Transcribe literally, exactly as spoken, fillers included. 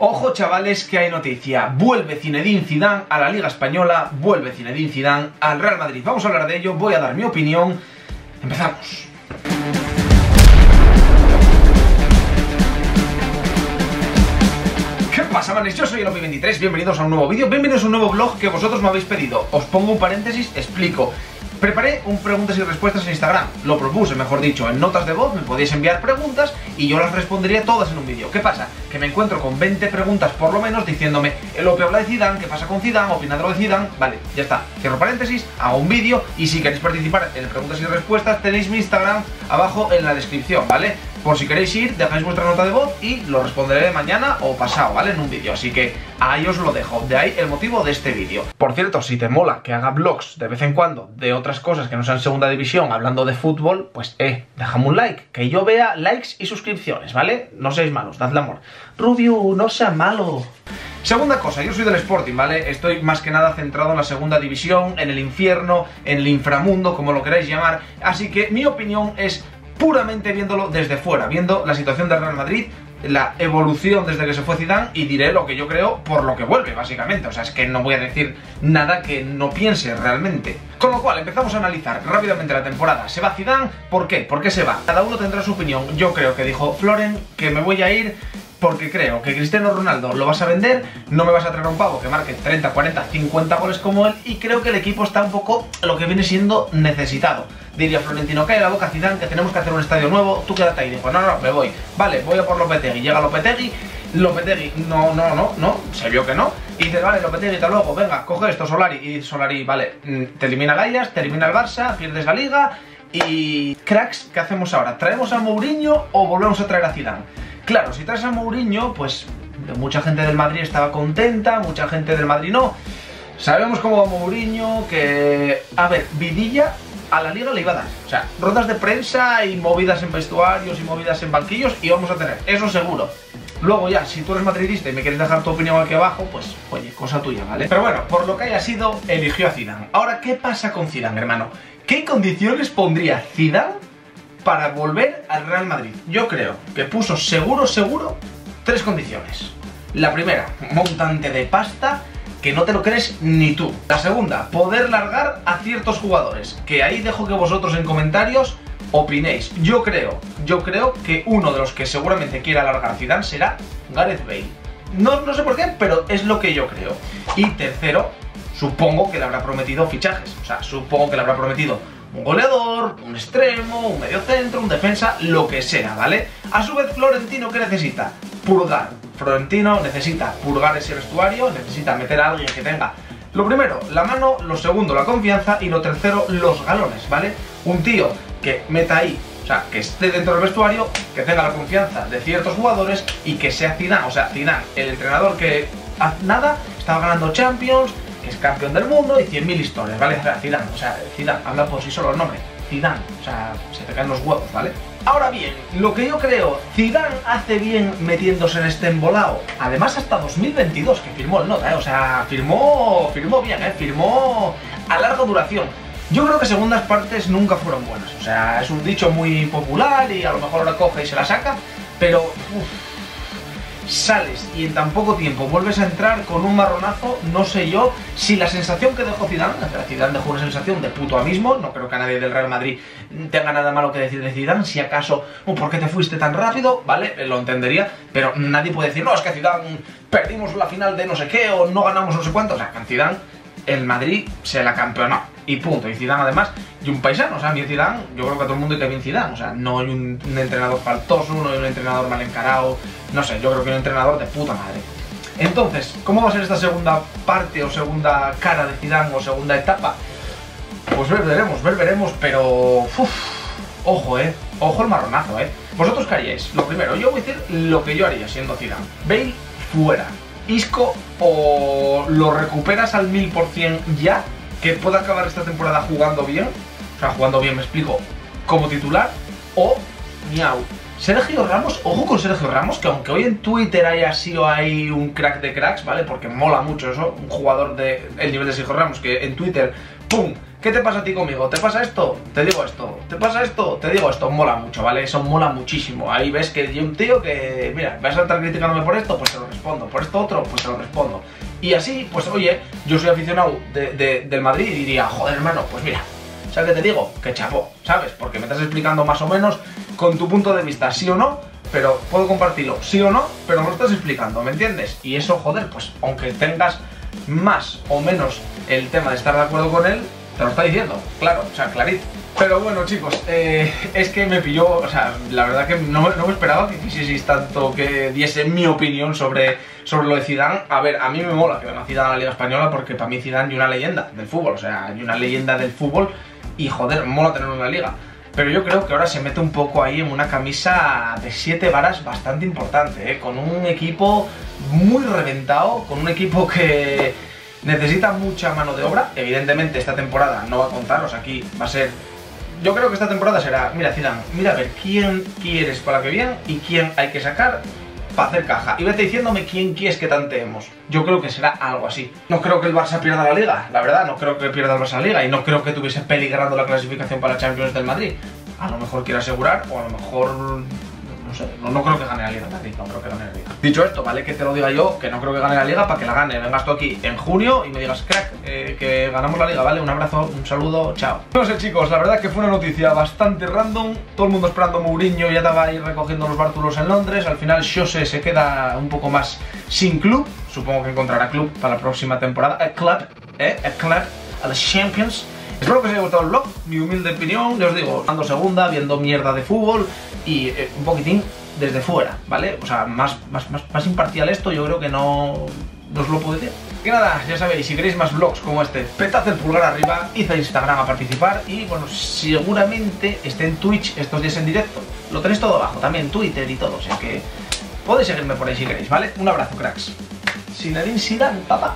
Ojo, chavales, que hay noticia. Vuelve Zinedine Zidane a la Liga Española, vuelve Zinedine Zidane al Real Madrid. Vamos a hablar de ello, voy a dar mi opinión. Empezamos. ¿Qué pasa, manes? Yo soy Elopi veintitrés, bienvenidos a un nuevo vídeo, bienvenidos a un nuevo vlog que vosotros me habéis pedido. Os pongo un paréntesis, explico. Preparé un preguntas y respuestas en Instagram, lo propuse, mejor dicho, en notas de voz me podéis enviar preguntas y yo las respondería todas en un vídeo. ¿Qué pasa? Que me encuentro con veinte preguntas por lo menos diciéndome, Elopi habla de Zidane, ¿qué pasa con Zidane? Opinad de Zidane, vale, ya está. Cierro paréntesis, hago un vídeo y si queréis participar en preguntas y respuestas tenéis mi Instagram abajo en la descripción, ¿vale? Por si queréis ir, dejáis vuestra nota de voz y lo responderé mañana o pasado, ¿vale? En un vídeo, así que ahí os lo dejo, de ahí el motivo de este vídeo. Por cierto, si te mola que haga vlogs de vez en cuando de otras cosas que no sean segunda división, hablando de fútbol, pues eh, déjame un like, que yo vea likes y suscripciones, ¿vale? No seáis malos, dadle amor. Rubiu, no sea malo. Segunda cosa, yo soy del Sporting, ¿vale? Estoy más que nada centrado en la segunda división, en el infierno, en el inframundo, como lo queráis llamar, así que mi opinión es puramente viéndolo desde fuera, viendo la situación del Real Madrid, la evolución desde que se fue Zidane, y diré lo que yo creo por lo que vuelve, básicamente. O sea, es que no voy a decir nada que no piense realmente. Con lo cual, empezamos a analizar rápidamente la temporada. ¿Se va Zidane? ¿Por qué? ¿Por qué se va? Cada uno tendrá su opinión. Yo creo que dijo Florentino que me voy a ir porque creo que Cristiano Ronaldo lo vas a vender, no me vas a traer un pavo que marque treinta, cuarenta, cincuenta goles como él, y creo que el equipo está un poco lo que viene siendo necesitado. Diría Florentino, cae la boca Zidane, que tenemos que hacer un estadio nuevo, tú quédate ahí. Dijo, no, no, me voy. Vale, voy a por Lopetegui. Llega Lopetegui, Lopetegui, no, no, no, no, se vio que no. Y dice, vale, Lopetegui, hasta luego, venga, coge esto, Solari. Y Solari, vale, te elimina Gallas, te elimina el Barça, pierdes la Liga. Y cracks, ¿qué hacemos ahora? ¿Traemos a Mourinho o volvemos a traer a Zidane? Claro, si traes a Mourinho, pues mucha gente del Madrid estaba contenta, mucha gente del Madrid no. Sabemos cómo va Mourinho, que... A ver, vidilla a la Liga le iba a dar. O sea, rondas de prensa y movidas en vestuarios y movidas en banquillos y vamos a tener, eso seguro. Luego ya, si tú eres madridista y me quieres dejar tu opinión aquí abajo, pues, oye, cosa tuya, ¿vale? Pero bueno, por lo que haya sido, eligió a Zidane. Ahora, ¿qué pasa con Zidane, hermano? ¿Qué condiciones pondría Zidane para volver al Real Madrid? Yo creo que puso seguro, seguro, tres condiciones. La primera, montante de pasta que no te lo crees ni tú. La segunda, poder largar a ciertos jugadores, que ahí dejo que vosotros en comentarios opinéis. Yo creo, yo creo que uno de los que seguramente quiera largar Zidane será Gareth Bale. No, no sé por qué, pero es lo que yo creo. Y tercero, supongo que le habrá prometido fichajes. O sea, supongo que le habrá prometido un goleador, un extremo, un medio centro, un defensa, lo que sea, ¿vale? A su vez, Florentino, ¿qué necesita? Purgar. Florentino necesita purgar ese vestuario, necesita meter a alguien que tenga, lo primero, la mano, lo segundo, la confianza, y lo tercero, los galones, ¿vale? Un tío que meta ahí, o sea, que esté dentro del vestuario, que tenga la confianza de ciertos jugadores y que sea Zidane. O sea, Zidane, el entrenador que hace nada, estaba ganando Champions, es campeón del mundo y cien mil historias, ¿vale? O sea, Zidane, o sea, Zidane, habla por sí solo el nombre, Zidane, o sea, se te caen los huevos, ¿vale? Ahora bien, lo que yo creo, Zidane hace bien metiéndose en este embolado, además hasta dos mil veintidós, que firmó el nota, ¿eh? O sea, firmó, firmó bien, ¿eh? Firmó a larga duración. Yo creo que segundas partes nunca fueron buenas, o sea, es un dicho muy popular y a lo mejor ahora coge y se la saca, pero... Uff, sales y en tan poco tiempo vuelves a entrar con un marronazo, no sé yo si la sensación que dejó Zidane, la Zidane dejó una sensación de puto abismo, no creo que a nadie del Real Madrid tenga nada malo que decir de Zidane, si acaso, ¿por qué te fuiste tan rápido? Vale, lo entendería, pero nadie puede decir, no, es que Zidane perdimos la final de no sé qué o no ganamos no sé cuánto, o sea, con Zidane el Madrid se la campeonó y punto, y Zidane además, y un paisano, o sea, a mí Zidane, yo creo que a todo el mundo hay que bien Zidane, o sea, no hay un, un entrenador faltoso, no hay un entrenador mal encarado, no sé, yo creo que hay un entrenador de puta madre. Entonces, ¿cómo va a ser esta segunda parte o segunda cara de Zidane o segunda etapa? Pues ver, veremos, ver, veremos, pero... Uf, ojo, eh, ojo el marronazo, eh. ¿Vosotros qué haríais? Lo primero, yo voy a decir lo que yo haría siendo Zidane. Bale, fuera. Isco, o lo recuperas al mil por cien ya, que pueda acabar esta temporada jugando bien, o sea, jugando bien, me explico, como titular, o miau. Sergio Ramos, ojo con Sergio Ramos, que aunque hoy en Twitter haya sido ahí un crack de cracks, ¿vale? Porque mola mucho eso, un jugador del nivel de Sergio Ramos, que en Twitter, ¡pum!, ¿Qué te pasa a ti conmigo? ¿Te pasa esto? Te digo esto. ¿Te pasa esto? Te digo esto. Mola mucho, ¿vale? Eso mola muchísimo. Ahí ves que hay un tío que, mira, vas a estar criticándome por esto, pues te lo respondo. Por esto otro, pues te lo respondo. Y así, pues oye, yo soy aficionado de, de, del Madrid y diría, joder, hermano, pues mira, ¿sabes qué te digo? Que chapo, ¿sabes? Porque me estás explicando más o menos con tu punto de vista, sí o no, pero puedo compartirlo, sí o no, pero me lo estás explicando, ¿me entiendes? Y eso, joder, pues aunque tengas más o menos el tema de estar de acuerdo con él, te lo está diciendo, claro, o sea, clarito. Pero bueno, chicos, eh, es que me pilló, o sea, la verdad que no, no me esperaba que quisieseis tanto que diese mi opinión sobre, sobre lo de Zidane. A ver, a mí me mola que venga Zidane a la Liga Española porque para mí Zidane es una leyenda del fútbol, o sea, es una leyenda del fútbol y joder, mola tenerlo en la Liga. Pero yo creo que ahora se mete un poco ahí en una camisa de siete varas bastante importante, ¿eh? Con un equipo muy reventado, con un equipo que necesita mucha mano de obra. Evidentemente esta temporada no va a contaros, aquí va a ser... Yo creo que esta temporada será, mira Zidane, mira a ver quién quieres para que vean y quién hay que sacar para hacer caja. Y vete diciéndome quién quieres que tanteemos. Yo creo que será algo así. No creo que el Barça pierda la Liga, la verdad, no creo que pierda el Barça la Liga. Y no creo que tuviese peligrando la clasificación para Champions del Madrid. A lo mejor quiere asegurar o a lo mejor... No sé, no, no creo que gane la Liga, Madrid, no creo que gane la Liga. Dicho esto, vale que te lo diga yo, que no creo que gane la Liga, para que la gane. Vengas tú aquí en junio y me digas, crack, eh, que ganamos la Liga, ¿vale? Un abrazo, un saludo, chao. No sé, chicos, la verdad que fue una noticia bastante random. Todo el mundo esperando a Mourinho, ya estaba ahí recogiendo los bártulos en Londres. Al final, José se queda un poco más sin club. Supongo que encontrará club para la próxima temporada. A club, eh, a club, a los Champions. Espero que os haya gustado el vlog, mi humilde opinión, ya os digo, dando segunda, viendo mierda de fútbol y eh, un poquitín desde fuera, ¿vale? O sea, más, más, más, más imparcial esto, yo creo que no, no os lo puedo decir. Y nada, ya sabéis, si queréis más vlogs como este, petad el pulgar arriba, id a Instagram a participar y, bueno, seguramente esté en Twitch estos días en directo. Lo tenéis todo abajo, también Twitter y todo, o sea que podéis seguirme por ahí si queréis, ¿vale? Un abrazo, cracks. Zinedine Zidane, papá.